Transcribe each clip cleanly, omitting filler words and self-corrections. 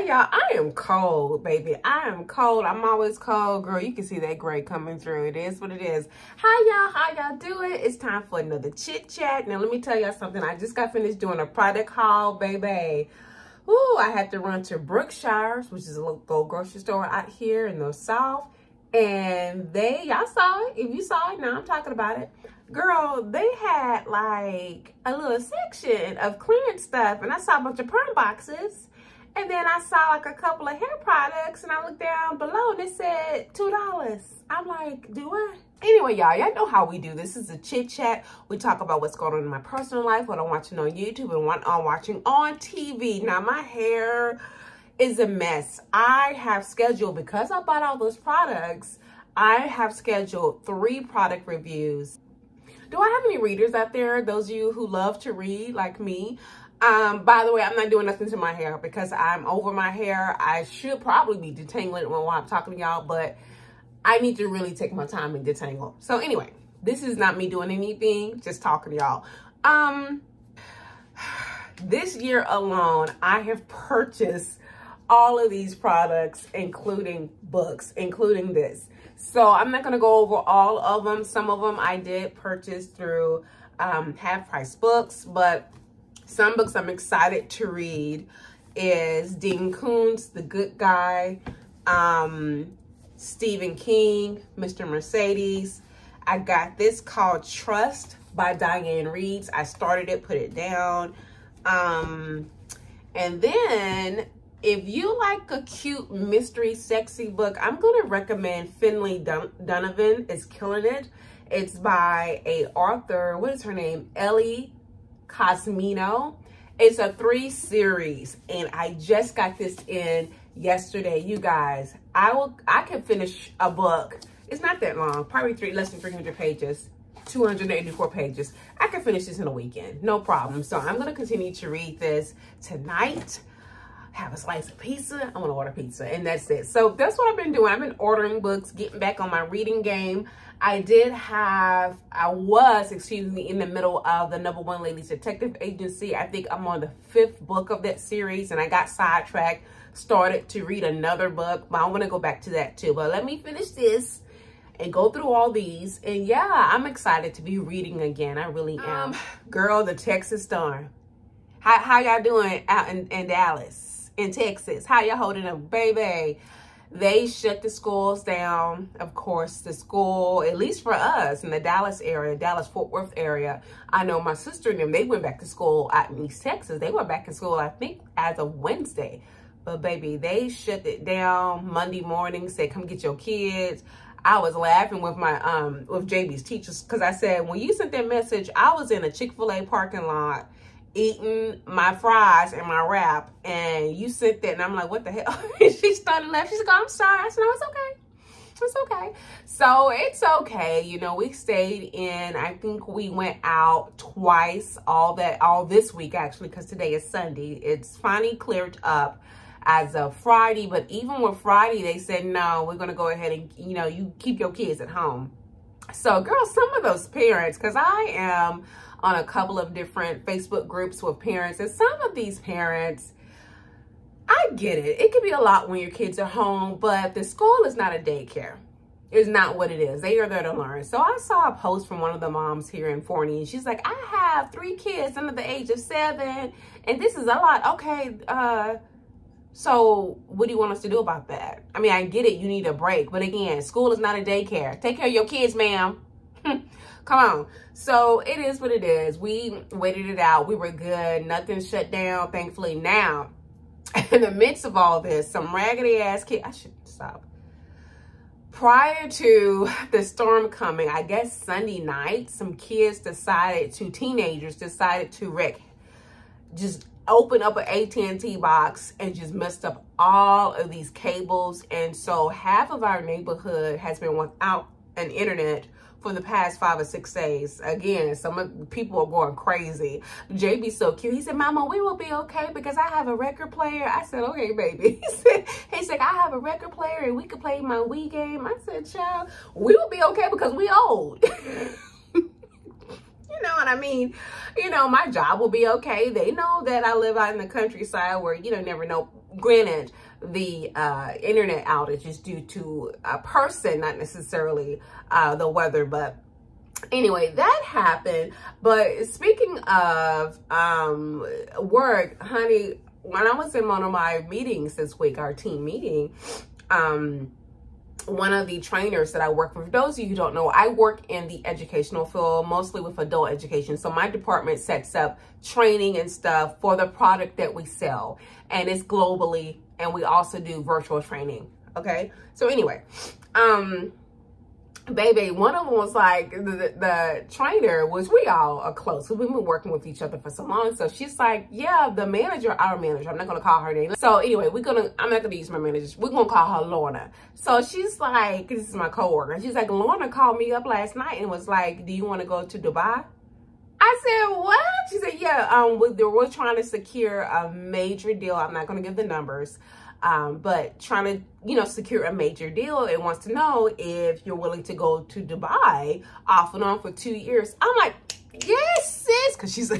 Hey y'all, I am cold, baby. I am cold. I'm always cold, girl. You can see that gray coming through. It is what it is. Hi y'all, how y'all doing? It's time for another chit chat. Now let me tell y'all something. I just got finished doing a product haul, baby. Ooh, I had to run to Brookshire's, which is a local grocery store out here in the South. And they, y'all saw it. If you saw it, now I'm talking about it. Girl, they had like a little section of clearance stuff. And I saw a bunch of perm boxes. And then I saw like a couple of hair products. And I looked down below and it said $2. I'm like, do what? Anyway, y'all know how we do. This is a chit chat. We talk about what's going on in my personal life, what I'm watching on YouTube, and what I'm watching on TV. Now, my hair is a mess. I have scheduled, because I bought all those products, I have scheduled 3 product reviews. Do I have any readers out there? Those of you who love to read like me. By the way, I'm not doing nothing to my hair because I'm over my hair. I should probably be detangling it while I'm talking to y'all, but I need to really take my time and detangle. So anyway, this is not me doing anything, just talking to y'all. This year alone, I have purchased all of these products, including books, including this. So I'm not gonna go over all of them. Some of them I did purchase through Half Price Books, but some books I'm excited to read is Dean Koontz, The Good Guy, Stephen King, Mr. Mercedes. I got this called Trust by Diane Reeds. I started it, put it down. And then if you like a cute mystery, sexy book, I'm going to recommend Finley Donovan is Killing It. It's by a author, what is her name? Ellie Cosmino. It's a 3 series, and I just got this in yesterday. You guys, I can finish a book. It's not that long, probably less than 300 pages, 284 pages. I can finish this in a weekend, no problem. So I'm going to continue to read this tonight. Have a slice of pizza. I want to order pizza, and that's it. So that's what I've been doing. I've been ordering books, getting back on my reading game. I was in the middle of The No. 1 Ladies Detective Agency. I think I'm on the 5th book of that series, and I got sidetracked, started to read another book, but I want to go back to that too. But let me finish this and go through all these, and yeah, I'm excited to be reading again. I really am. Girl, the Texas storm. How y'all doing out in Dallas? In Texas, how y'all holding up, baby? They shut the schools down, of course. The school, at least for us in the Dallas area, Dallas-Fort Worth area, I know my sister and them, they went back to school out in East Texas. They went back to school, I think, as of Wednesday. But baby, they shut it down Monday morning, said, come get your kids. I was laughing with my with JB's teachers, because I said, when you sent that message, I was in a Chick-fil-A parking lot eating my fries and my wrap, and you sent that, and I'm like, what the hell? She started laughing. She's like, I'm sorry. I said, no, it's okay. It's okay. So it's okay. You know, we stayed in. I think we went out twice all this week, actually, because today is Sunday. It's finally cleared up as of Friday, but even with Friday, they said, no, we're going to go ahead and, you know, you keep your kids at home. So, girl, some of those parents, because I am on a couple of different Facebook groups with parents, and some of these parents, I get it. It can be a lot when your kids are home, but the school is not a daycare. It's not what it is. They are there to learn. So I saw a post from one of the moms here in Forney, and she's like, I have 3 kids under the age of 7, and this is a lot. Okay, so what do you want us to do about that? I mean, I get it. You need a break. But again, school is not a daycare. Take care of your kids, ma'am. Come on. So it is what it is. We waited it out. We were good. Nothing shut down, thankfully. Now, in the midst of all this, some raggedy ass kid. I shouldn't stop. Prior to the storm coming, I guess Sunday night, some kids decided to, teenagers decided to wreck, just open up an AT&T box and just messed up all of these cables. And so half of our neighborhood has been without an internet for the past 5 or 6 days. Again, some people are going crazy. JB's so cute. He said, Mama, we will be okay because I have a record player. I said, okay, baby. He's like, I have a record player and we could play my Wii game. I said, child, we will be okay because we old. You know what I mean? You know, my job will be okay. They know that I live out in the countryside where you don't never know Granted, the internet outage is due to a person, not necessarily the weather, but anyway, that happened. But speaking of work, honey, when I was in one of my meetings this week, our team meeting, one of the trainers that I work with, for those of you who don't know, I work in the educational field, mostly with adult education. So my department sets up training and stuff for the product that we sell, and it's globally, and we also do virtual training. Okay, so anyway, baby, one of them was like, the trainer was, we all are close, we've been working with each other for so long. So she's like, yeah, the manager, our manager, I'm not gonna call her name. So anyway, I'm not gonna use my manager, we're gonna call her Lorna. So she's like, this is my coworker. She's like, Lorna called me up last night and was like, do you want to go to Dubai? I said, what? She said, yeah, we're trying to secure a major deal. I'm not gonna give the numbers. But trying to, secure a major deal, and wants to know if you're willing to go to Dubai off and on for 2 years. I'm like, yes, sis, because she's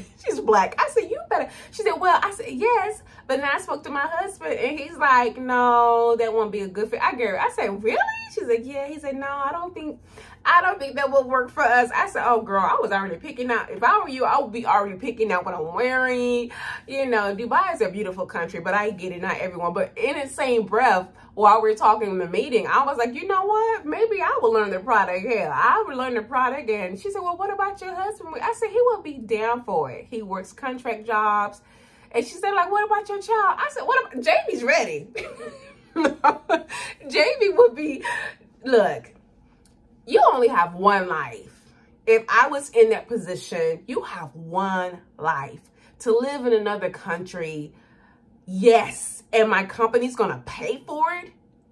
black. I said, you better. She said, well, I said, yes, but then I spoke to my husband, and he's like, no, that won't be a good fit. I get her. I said, really? She's like, yeah. He said, no, I don't think that will work for us. I said, oh, girl, I was already picking out. If I were you, I would be already picking out what I'm wearing. Dubai is a beautiful country, but I get it, not everyone. But in the same breath, while we're talking in the meeting, I was like, you know what? Maybe I will learn the product. Yeah, I will learn the product. And she said, well, what about your husband? I said, he will be down for it. He works contract jobs. And she said, like, what about your child? I said, what about, Jamie's ready. Jamie would be, look, you only have one life. If I was in that position, you have one life. To live in another country, yes. And my company's gonna pay for it?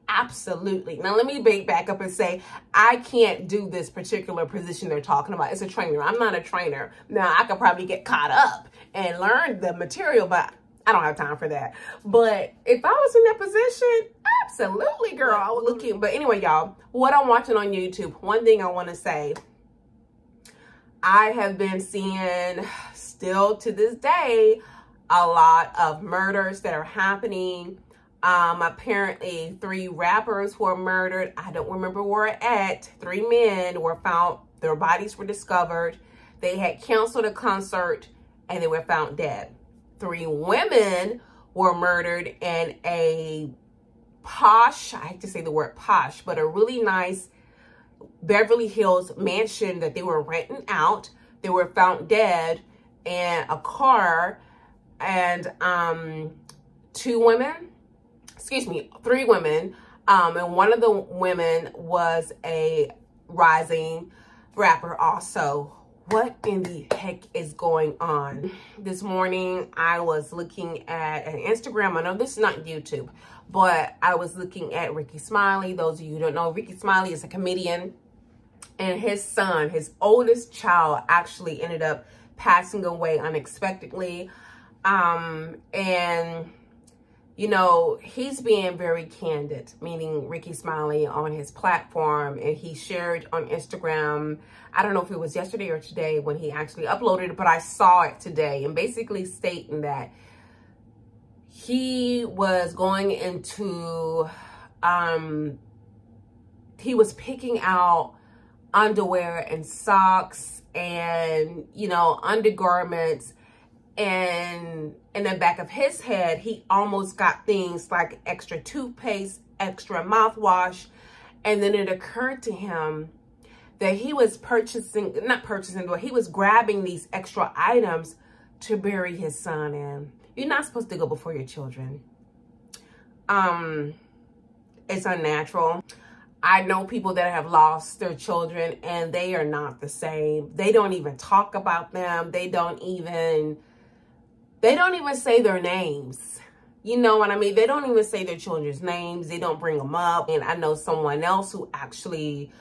Absolutely. Now let me back up and say, I can't do this particular position they're talking about. It's a trainer. I'm not a trainer. Now I could probably get caught up and learn the material, but I don't have time for that. But if I was in that position, absolutely, girl, I would look in. But anyway, y'all, what I'm watching on YouTube, one thing I want to say, I have been seeing still to this day a lot of murders that are happening. Apparently 3 rappers were murdered. I don't remember where at. 3 men were found, their bodies were discovered. They had canceled a concert and they were found dead. 3 women were murdered in a posh, I hate to say the word posh, but a really nice Beverly Hills mansion that they were renting out. They were found dead in a car, and 3 women, and one of the women was a rising rapper also. What in the heck is going on? This morning, I was looking at an Instagram. I know this is not YouTube, but I was looking at Ricky Smiley. Those of you who don't know, Ricky Smiley is a comedian. And his son, his oldest child, actually ended up passing away unexpectedly. And, he's being very candid, meaning Ricky Smiley on his platform. And he shared on Instagram, I don't know if it was yesterday or today when he actually uploaded it, but I saw it today, and basically stating that he was going into, he was picking out underwear and socks and, undergarments. And in the back of his head, he almost got things like extra toothpaste, extra mouthwash. And then it occurred to him that he was he was grabbing these extra items to bury his son in. You're not supposed to go before your children. It's unnatural. I know people that have lost their children and they are not the same. They don't even talk about them. They don't even say their names. You know what I mean? They don't even say their children's names. They don't bring them up. And I know someone else who actually,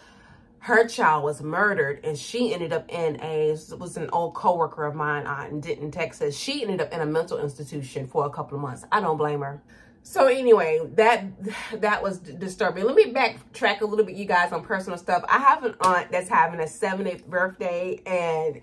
her child was murdered, and she ended up was an old coworker of mine out in Denton, Texas. She ended up in a mental institution for a couple of months. I don't blame her. So anyway, that was disturbing. Let me backtrack a little bit, you guys, on personal stuff. I have an aunt that's having a 70th birthday, and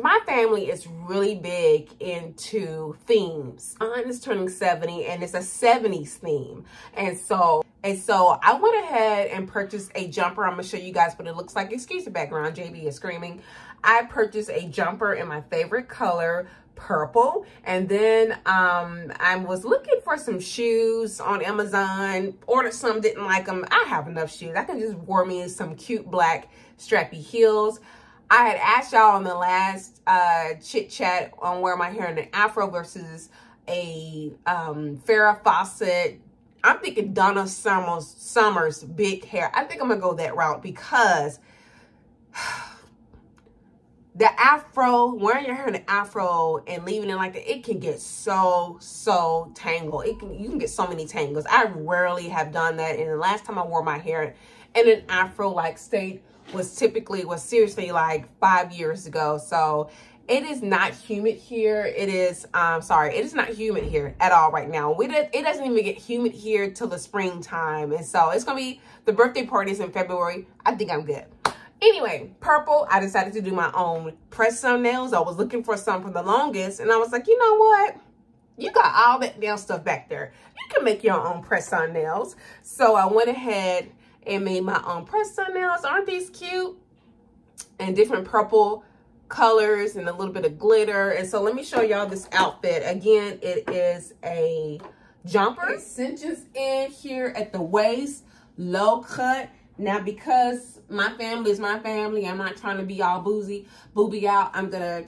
my family is really big into themes. Aunt is turning 70, and it's a 70s theme. And so I went ahead and purchased a jumper. I'm gonna show you guys what it looks like. Excuse the background, JB is screaming. I purchased a jumper in my favorite color, purple, and then I was looking for some shoes on Amazon, ordered some, didn't like them. I have enough shoes. I can just wear me some cute black strappy heels. I had asked y'all on the last chit chat on where my hair in an afro versus a Farrah Fawcett. I'm thinking Donna Summer's big hair. I think I'm gonna go that route because the afro, wearing your hair in an afro and leaving it like that, it can get so tangled. You can get so many tangles. I rarely have done that, and the last time I wore my hair in an afro like state was seriously like 5 years ago. So it is not humid here. It is not humid here at all right now. It doesn't even get humid here till the springtime. And so it's gonna be, the birthday parties in February. I think I'm good. Anyway, purple, I decided to do my own press on nails. I was looking for some for the longest, and I was like, you know what? You got all that nail stuff back there. You can make your own press on nails. So I went ahead and made my own press on nails. Aren't these cute? And different purple colors and a little bit of glitter. And so let me show y'all this outfit. Again, it is a jumper. It cinches in here at the waist, low cut. Now, because my family is my family, I'm not trying to be all booby out. I'm gonna,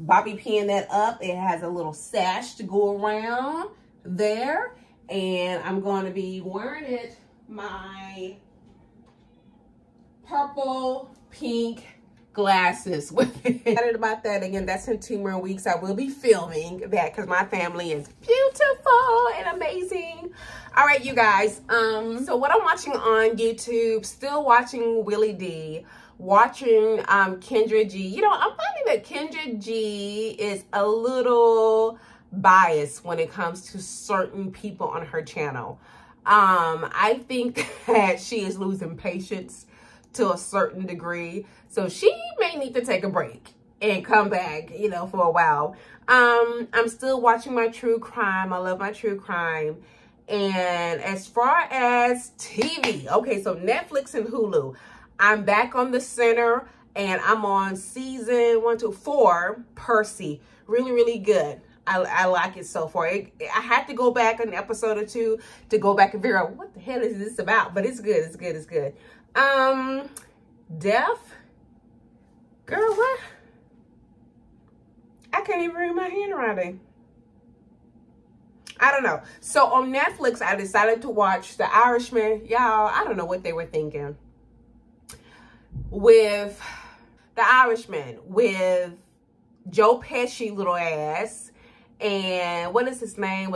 bobby pin that up. It has a little sash to go around there. And I'm going to be wearing it, my purple, pink glasses with it. Excited about that. Again, that's in 2 more weeks. I will be filming that because my family is beautiful and amazing. All right, you guys. So what I'm watching on YouTube, still watching Willie D, watching Kendra G. I'm finding that Kendra G is a little biased when it comes to certain people on her channel. I think that she is losing patience to a certain degree. So she may need to take a break and come back, for a while. I'm still watching my true crime. I love my true crime. And as far as TV, okay, so Netflix and Hulu, I'm back on The Sinner, and I'm on season 1, 2, 4, Percy. Really, really good. I like it so far. I had to go back an episode or two to go back and figure out what the hell is this about, but it's good, it's good, it's good. Deaf girl, what? I can't even read my handwriting. I don't know. So on Netflix, I decided to watch The Irishman. Y'all, I don't know what they were thinking with The Irishman, with Joe Pesci little ass. And what is his name?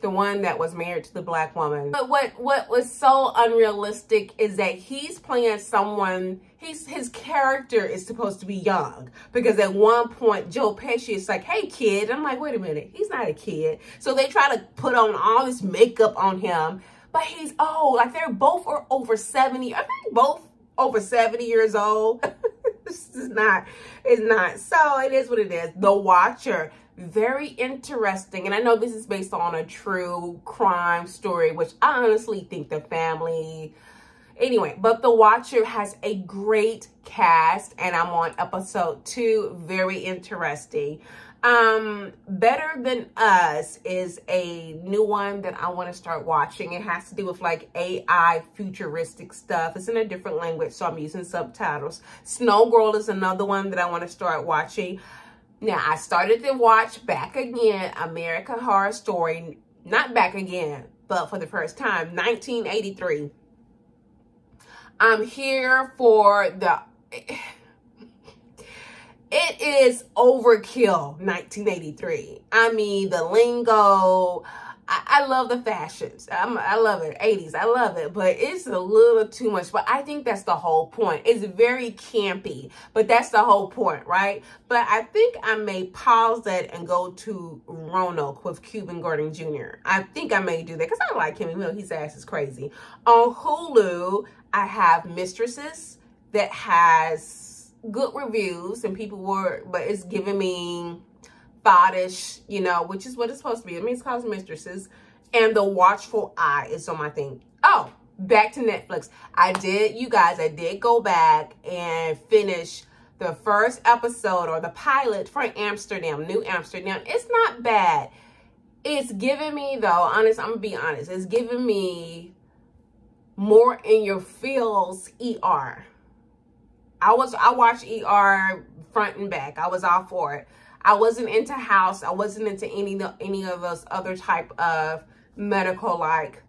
The one that was married to the black woman. But what was so unrealistic is that he's playing someone, his character is supposed to be young. Because at one point, Joe Pesci is like, hey, kid. I'm like, wait a minute, he's not a kid. So they try to put on all this makeup on him, but he's old. Like, they're both are over 70. I think both over 70 years old. This is not, it's not. So it is what it is. The Watcher, very interesting. And I know this is based on a true crime story, which I honestly think the family, anyway, but The Watcher has a great cast, and I'm on episode 2, very interesting. Better Than Us is a new one that I want to start watching. It has to do with like AI futuristic stuff. It's in a different language, so I'm using subtitles. Snow Girl is another one that I want to start watching. Now, I started to watch back again, American Horror Story. Not back again, but for the first time, 1983. I'm here for the... It is overkill, 1983. I mean, the lingo, I love the fashions. I love it. 80s. I love it. But it's a little too much. But I think that's the whole point. It's very campy. But that's the whole point, right? But I think I may pause that and go to Roanoke with Cuban Gordon Jr. I think I may do that because I like him. You know, his ass is crazy. On Hulu, I have Mistresses that has good reviews. And people were, but it's giving me Bodish, you know, which is what it's supposed to be. I mean, it's called Mistresses. And The Watchful Eye is on my thing. Oh, back to Netflix. I did go back and finish the first episode or the pilot for Amsterdam, New Amsterdam. It's not bad. It's giving me, though, honest, I'm gonna be honest, it's giving me more in your feels ER. I watched ER front and back. I was all for it. I wasn't into House. I wasn't into any of those other type of medical-like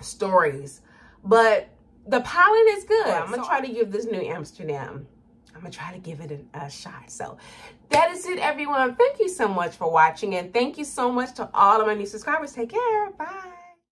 stories. But the pilot is good. I'm going to try to give this New Amsterdam, I'm going to try to give it a shot. So that is it, everyone. Thank you so much for watching. And thank you so much to all of my new subscribers. Take care. Bye.